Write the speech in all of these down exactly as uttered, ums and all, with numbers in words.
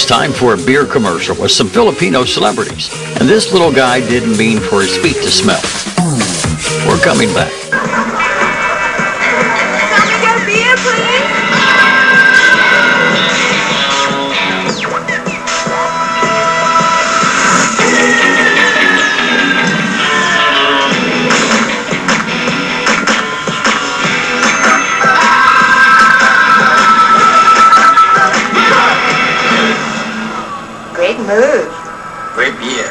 it's time for a beer commercial with some Filipino celebrities. And this little guy didn't mean for his feet to smell. We're coming back. Can we get beer, please? Great move. Great beer.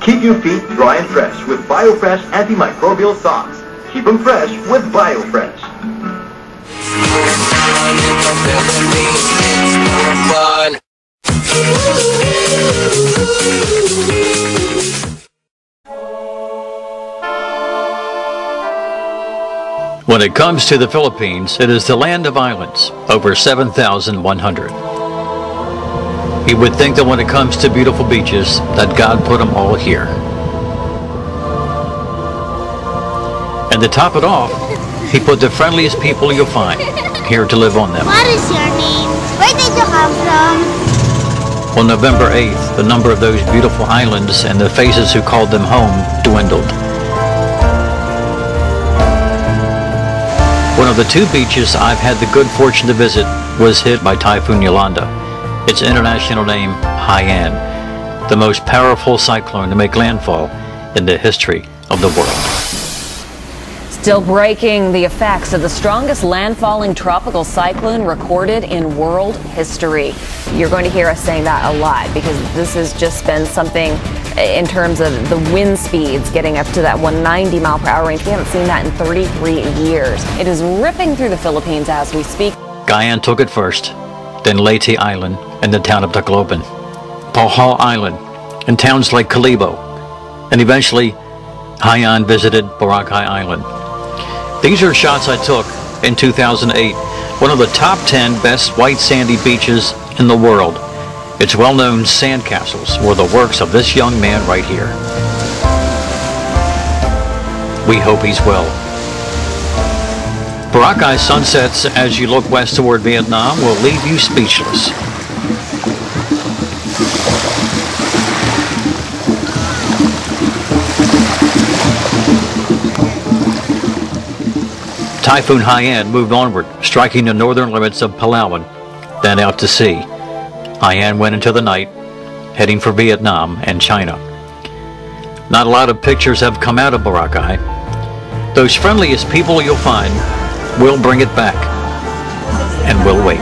Keep your feet dry and fresh with BioFresh antimicrobial socks. Keep them fresh with BioFresh. When it comes to the Philippines, it is the land of islands, over seven thousand one hundred. You would think that when it comes to beautiful beaches, that God put them all here. And to top it off, He put the friendliest people you'll find here to live on them. What is your name? Where did you come from? On November eighth, the number of those beautiful islands and the faces who called them home dwindled. One of the two beaches I've had the good fortune to visit was hit by Typhoon Yolanda. Its international name, Haiyan, the most powerful cyclone to make landfall in the history of the world. Still breaking the effects of the strongest landfalling tropical cyclone recorded in world history. You're going to hear us saying that a lot because this has just been something in terms of the wind speeds getting up to that one hundred ninety mile per hour range. We haven't seen that in thirty-three years. It is ripping through the Philippines as we speak. Guiuan took it first, then Leyte Island and the town of Tacloban, Bohol Island, and towns like Calibo, and eventually Haiyan visited Boracay Island. These are shots I took in two thousand eight, one of the top ten best white sandy beaches in the world. Its well-known sandcastles were the works of this young man right here. We hope he's well. Boracay sunsets as you look west toward Vietnam will leave you speechless. Typhoon Haiyan moved onward, striking the northern limits of Palawan, then out to sea. Haiyan went into the night, heading for Vietnam and China. Not a lot of pictures have come out of Boracay. Those friendliest people you'll find, we'll bring it back, and we'll wait.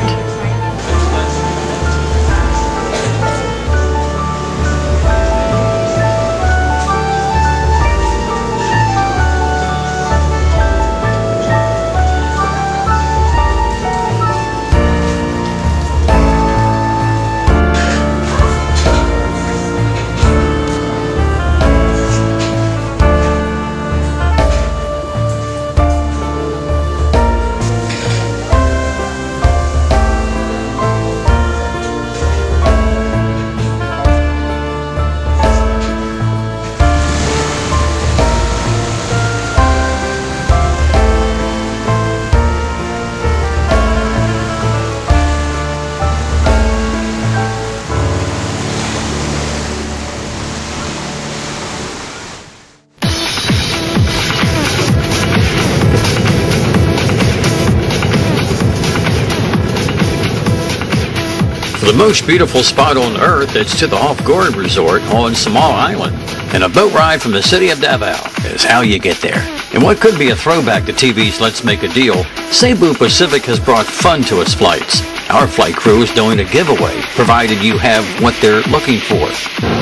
The most beautiful spot on earth is to the Hof Gorei Resort on Samal Island, and a boat ride from the city of Davao is how you get there. And what could be a throwback to T V's Let's Make a Deal, Cebu Pacific has brought fun to its flights. Our flight crew is doing a giveaway, provided you have what they're looking for.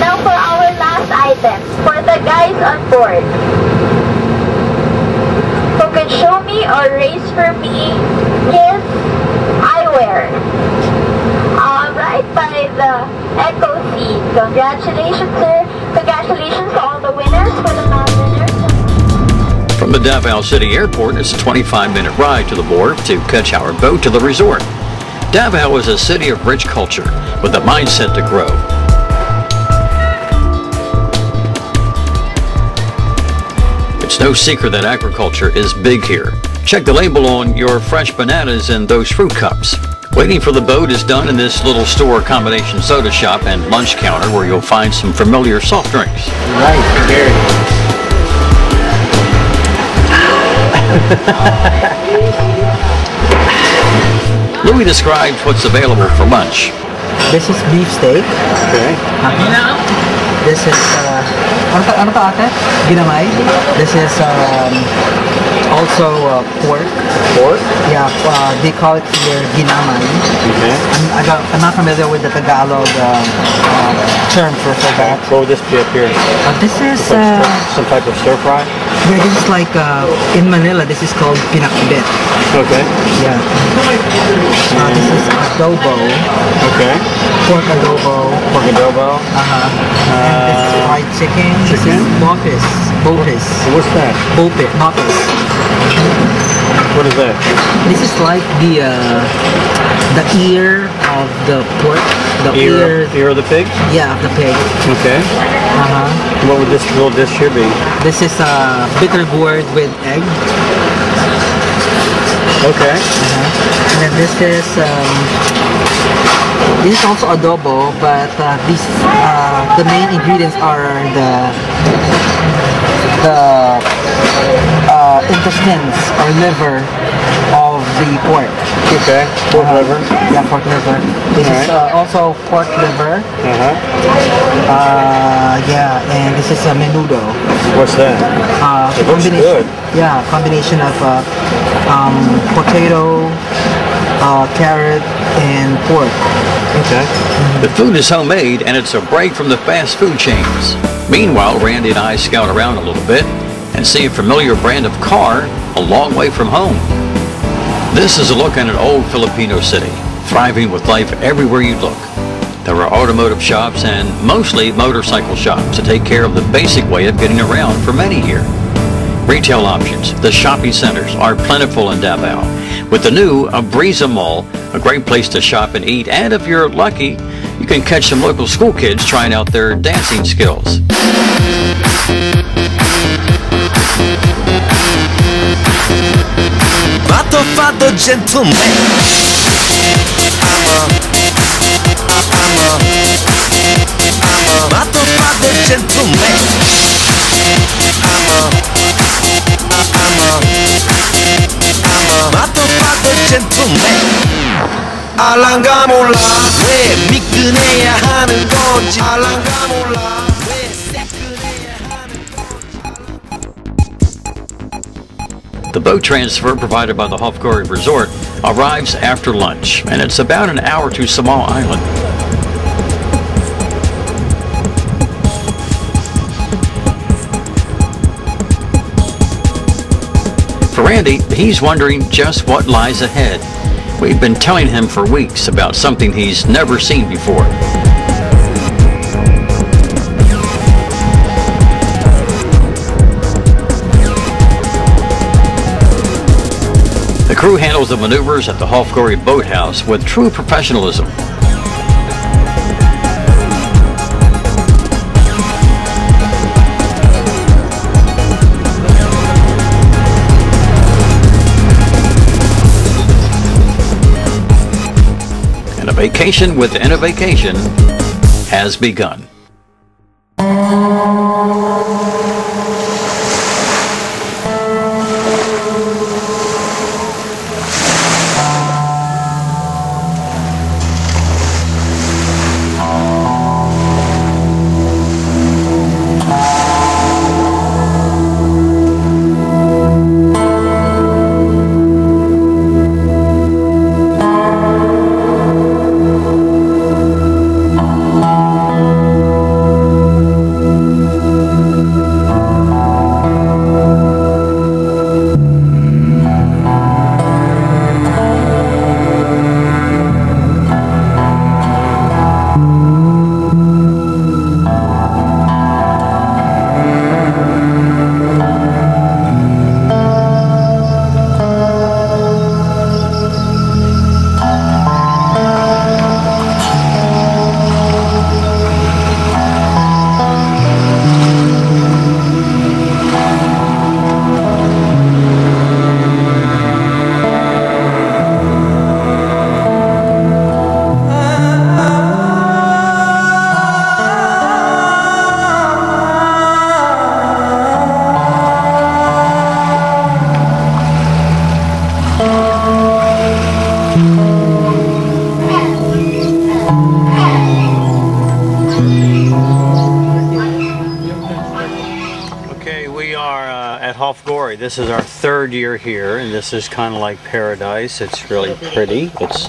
Now for our last item, for the guys on board, who can show me or raise for me his eyewear. Right by the Echo Seat. Congratulations, sir. Congratulations to all the winners. For the non-winners. From the Davao City Airport, it's a twenty-five minute ride to the board to catch our boat to the resort. Davao is a city of rich culture with a mindset to grow. No secret that agriculture is big here. Check the label on your fresh bananas and those fruit cups. Waiting for the boat is done in this little store combination soda shop and lunch counter where you'll find some familiar soft drinks. Right there. Louis describes what's available for lunch. This is beef steak. Okay. Uh-huh. This is, uh, ano, ano to ate? Ginamay. This is um, also uh, pork. Pork? Yeah, uh, they call it here ginamay. Okay. I'm, I got, I'm not familiar with the Tagalog uh, uh, term for, for that. What would this be up here? Uh, this is... Uh, some type of stir fry? Yeah, this is like, uh, in Manila, this is called pinakbet. Okay. Yeah. Uh, this is adobo. Okay. Pork adobo. Pork adobo. Uh-huh. Uh, This is fried chicken. Chicken? Bofis. Bofis. What's that? Bofis. Bofis. What is that? This is like the uh, the ear of the pork. The ear. Ear, ear of the pig? Yeah, of the pig. Okay. Uh huh. What would this little dish here be? This is a uh, bitter gourd with egg. Okay. Uh-huh. And then this is um, this is also adobo, but uh, these uh, the main ingredients are the the uh, intestines or liver of the pork. Okay. Pork uh, liver. Yeah, pork liver. This All is right. uh, also pork liver. Uh-huh. Uh, yeah, and this is a menudo. What's that? Uh, it looks good. Yeah, combination of uh, um, potato, uh, carrot, and pork. Okay. Mm-hmm. The food is homemade, and it's a break from the fast food chains. Meanwhile, Randy and I scout around a little bit and see a familiar brand of car a long way from home. This is a look at an old Filipino city, thriving with life everywhere you look. There are automotive shops and mostly motorcycle shops to take care of the basic way of getting around for many here. Retail options, the shopping centers, are plentiful in Davao, with the new Abreeza Mall, a great place to shop and eat, and if you're lucky, you can catch some local school kids trying out their dancing skills. Vato, vato, gentleman. I'm a, I'm a, I'm a vato, vato, gentleman. I'm a, the boat transfer provided by the Hof Gorei Resort arrives after lunch, and it's about an hour to Samal Island. For Randy, he's wondering just what lies ahead. We've been telling him for weeks about something he's never seen before. The crew handles the maneuvers at the Hof Gorei Boathouse with true professionalism. Vacation within a vacation has begun. at Hof Gorei. This is our third year here, and this is kind of like paradise. It's really pretty. It's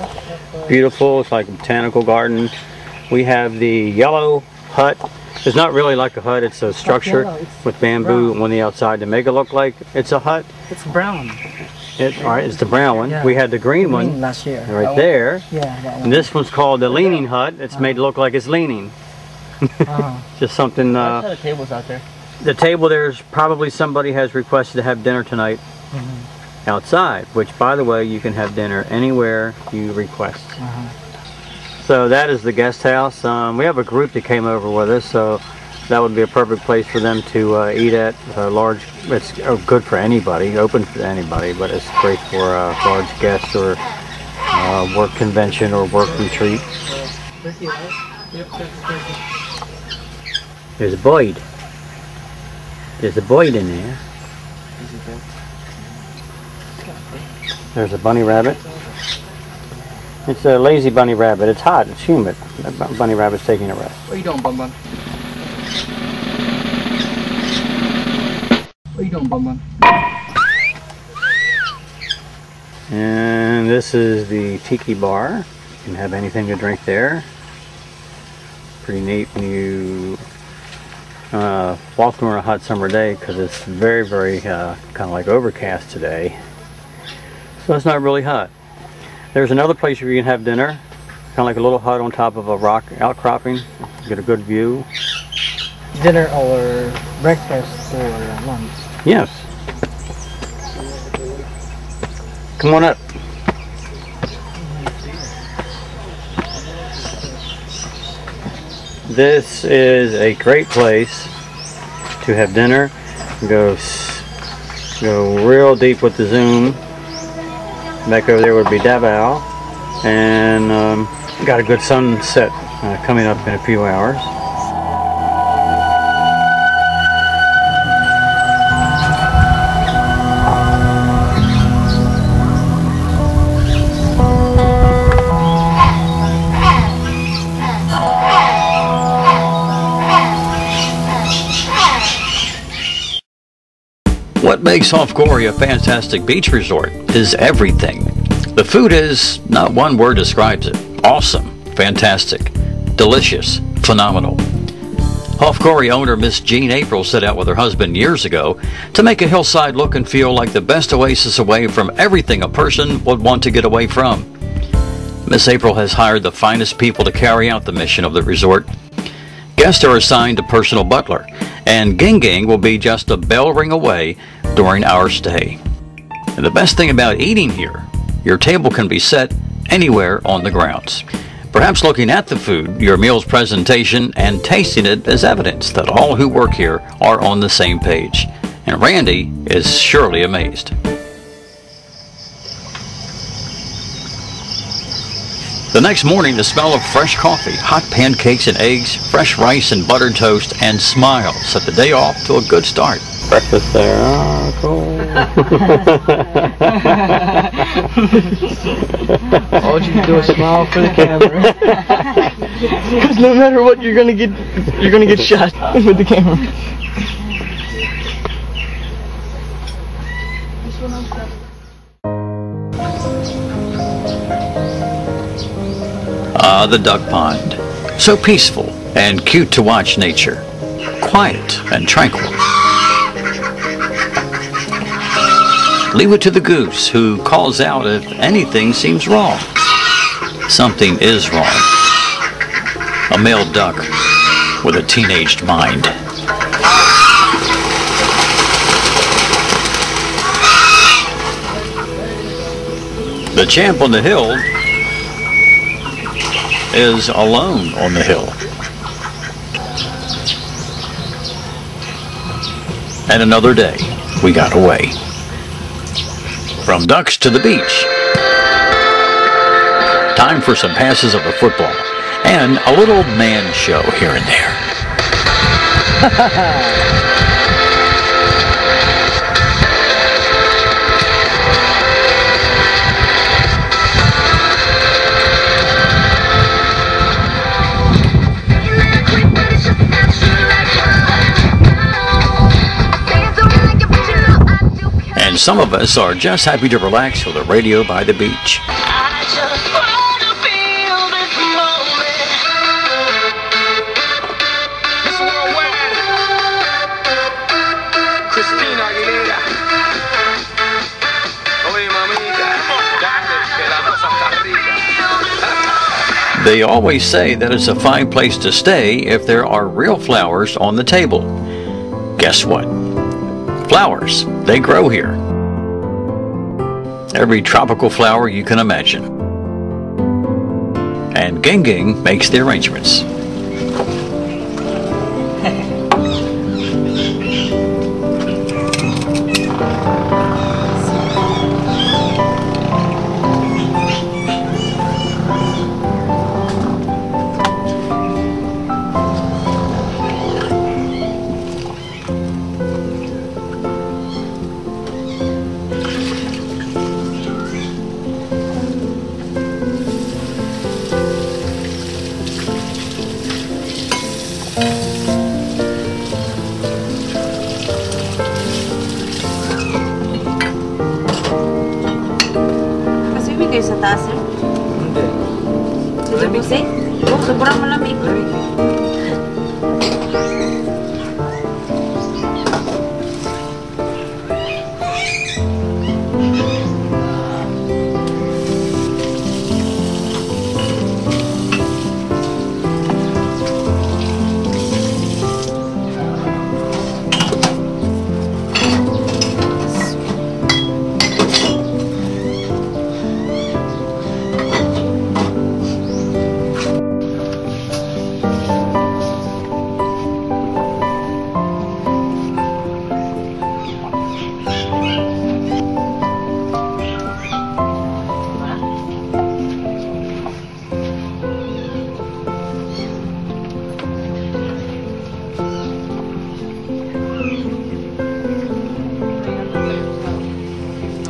beautiful. It's like a botanical garden. We have the yellow hut. It's not really like a hut. It's a structure it's with bamboo brown on the outside to make it look like it's a hut. It's brown. It, all right, it's the brown one. Yeah. We had the green, green one last year. Right there. Yeah, that one. And this one's called the leaning hut. It's uh-huh. made to look like it's leaning. Uh-huh. Just something. Uh, I the tables out there. The table there's probably somebody has requested to have dinner tonight mm-hmm. outside. Which, by the way, you can have dinner anywhere you request. Uh-huh. So that is the guest house. Um, we have a group that came over with us, so that would be a perfect place for them to uh, eat at. Uh, large, it's oh, good for anybody, open for anybody, but it's great for uh, large guests or uh, work convention or work retreat. There's a void. There's a void in there. There's a bunny rabbit. It's a lazy bunny rabbit. It's hot. It's humid. That bunny rabbit's taking a rest. What are you doing, Bum Bum? What are you doing, Bum Bum? And this is the tiki bar. You can have anything to drink there. Pretty neat when you uh, walk through a hot summer day because it's very, very uh, kind of like overcast today. So it's not really hot. There's another place where you can have dinner, kind of like a little hut on top of a rock outcropping. You get a good view. Dinner or breakfast or lunch? Yes. Come on up. This is a great place to have dinner. Go, go real deep with the zoom. Back over there would be Davao, and um, got a good sunset uh, coming up in a few hours. What makes Hof Gorei a fantastic beach resort is everything. The food is, not one word describes it, awesome, fantastic, delicious, phenomenal. Hof Gorei owner Miss Jean April set out with her husband years ago to make a hillside look and feel like the best oasis away from everything a person would want to get away from. Miss April has hired the finest people to carry out the mission of the resort. Guests are assigned a personal butler, and Ging Ging will be just a bell ring away during our stay. And the best thing about eating here, your table can be set anywhere on the grounds. Perhaps looking at the food, your meal's presentation, and tasting it is evidence that all who work here are on the same page. And Randy is surely amazed. The next morning, the smell of fresh coffee, hot pancakes and eggs, fresh rice and buttered toast, and smiles set the day off to a good start. Breakfast there. Oh, cool. All you can do is smile for the camera. Because no matter what, you're gonna get, you're gonna get shot with the camera. Ah, the duck pond. So peaceful and cute to watch nature. Quiet and tranquil. Leave it to the goose who calls out if anything seems wrong. Something is wrong. A male duck with a teenaged mind. The champ on the hill is alone on the hill. And another day, we got away. From ducks to the beach. Time for some passes of the football and a little man show here and there. and some of us are just happy to relax with a radio by the beach. I just want to feel this moment. This worldwide. Christina Aguilera. Oye, mamita. They always say that it's a fine place to stay if there are real flowers on the table. Guess what? Flowers, they grow here. Every tropical flower you can imagine. And Ging Ging makes the arrangements.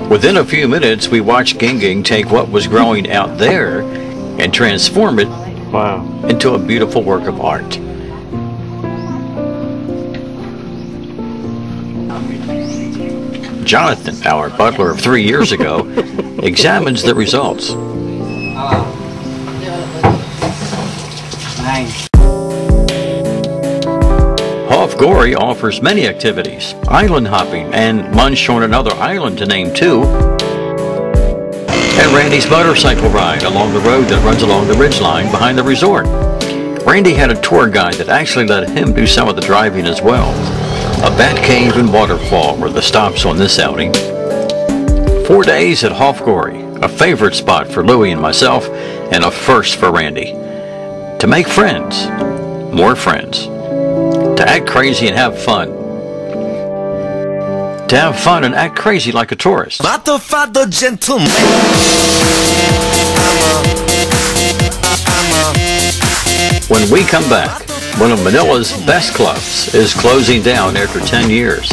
Within a few minutes, we watched Ging Ging take what was growing out there and transform it wow. into a beautiful work of art. Jonathan, our butler of three years ago, examines the results. Gorei offers many activities, island hopping, and lunch on another island to name two, and Randy's motorcycle ride along the road that runs along the ridgeline behind the resort. Randy had a tour guide that actually let him do some of the driving as well. A bat cave and waterfall were the stops on this outing. Four days at Hof Gorei, a favorite spot for Louie and myself, and a first for Randy. To make friends, more friends. To act crazy and have fun. To have fun and act crazy like a tourist. Vato Fado gentleman. When we come back, one of Manila's best clubs is closing down after ten years.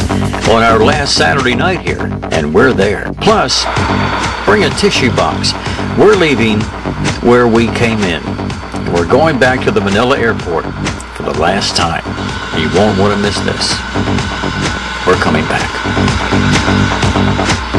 On our last Saturday night here, and we're there. Plus, bring a tissue box. We're leaving where we came in. We're going back to the Manila airport. The last time. You won't want to miss this. We're coming back.